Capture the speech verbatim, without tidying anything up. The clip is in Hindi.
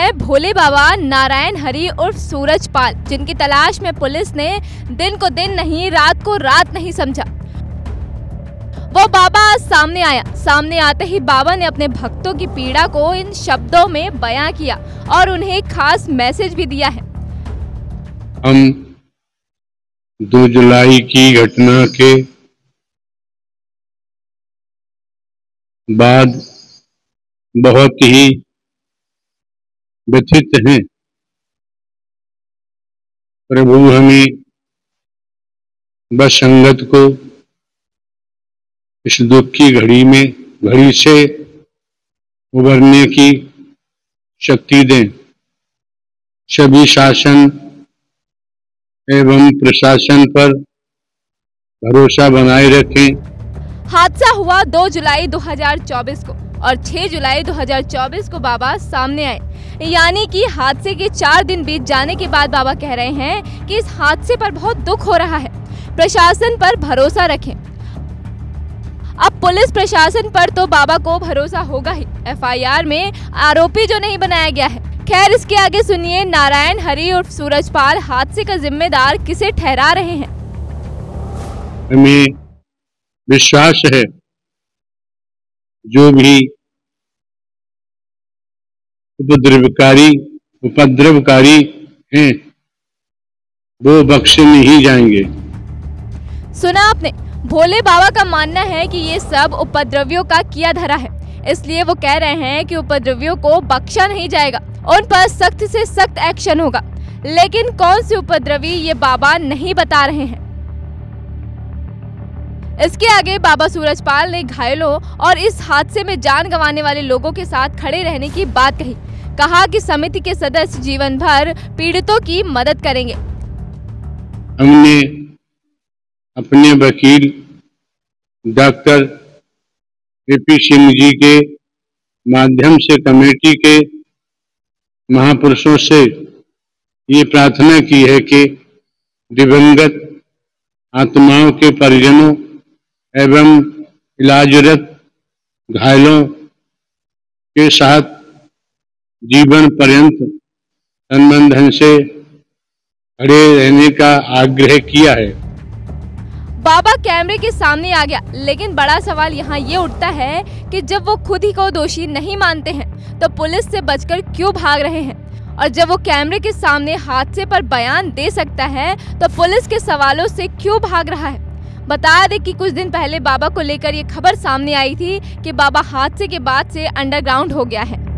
है भोले बाबा नारायण हरि उर्फ सूरजपाल, जिनकी तलाश में पुलिस ने दिन को दिन नहीं, रात को रात नहीं समझा। वो बाबा सामने आया। सामने आते ही बाबा ने अपने भक्तों की पीड़ा को इन शब्दों में बयां किया और उन्हें एक खास मैसेज भी दिया है। हम दो जुलाई की घटना के बाद बहुत ही व्यथित हैं। प्रभु हमें बस संगत को इस दुख की घड़ी में घड़ी से उभरने की शक्ति दें। सभी शासन एवं प्रशासन पर भरोसा बनाए रखें। हादसा हुआ दो जुलाई दो हज़ार चौबीस को और छह जुलाई दो हज़ार चौबीस को बाबा सामने आए, यानी कि हादसे के चार दिन बीत जाने के बाद बाबा कह रहे हैं कि इस हादसे पर बहुत दुख हो रहा है, प्रशासन पर भरोसा रखें। अब पुलिस प्रशासन पर तो बाबा को भरोसा होगा ही, एफ आई आर में आरोपी जो नहीं बनाया गया है। खैर, इसके आगे सुनिए नारायण हरि उर्फ सूरजपाल हादसे का जिम्मेदार किसे ठहरा रहे हैं। विश्वास है जो भी उपद्रवकारी उपद्रवकारी हैं वो बख्शे नहीं जाएंगे। सुना आपने, भोले बाबा का मानना है कि ये सब उपद्रवियों का किया धरा है, इसलिए वो कह रहे हैं कि उपद्रवियों को बख्शा नहीं जाएगा, उन पर सख्त से सख्त एक्शन होगा। लेकिन कौन से उपद्रवी ये बाबा नहीं बता रहे हैं। इसके आगे बाबा सूरजपाल ने घायलों और इस हादसे में जान गंवाने वाले लोगों के साथ खड़े रहने की बात कही। कहा कि समिति के सदस्य जीवन भर पीड़ितों की मदद करेंगे। हमने अपने वकील डॉक्टर एपी सिंह जी के माध्यम से कमेटी के महापुरुषों से ये प्रार्थना की है कि दिवंगत आत्माओं के परिजनों एवं इलाजरत घायलों के साथ जीवन पर्यंत संबंधन से खड़े रहने का आग्रह किया है। बाबा कैमरे के सामने आ गया, लेकिन बड़ा सवाल यहाँ ये उठता है कि जब वो खुद ही को दोषी नहीं मानते हैं तो पुलिस से बचकर क्यों भाग रहे हैं, और जब वो कैमरे के सामने हादसे पर बयान दे सकता है तो पुलिस के सवालों से क्यों भाग रहा है। बता दें कि कुछ दिन पहले बाबा को लेकर ये खबर सामने आई थी कि बाबा हादसे के बाद से अंडरग्राउंड हो गया है।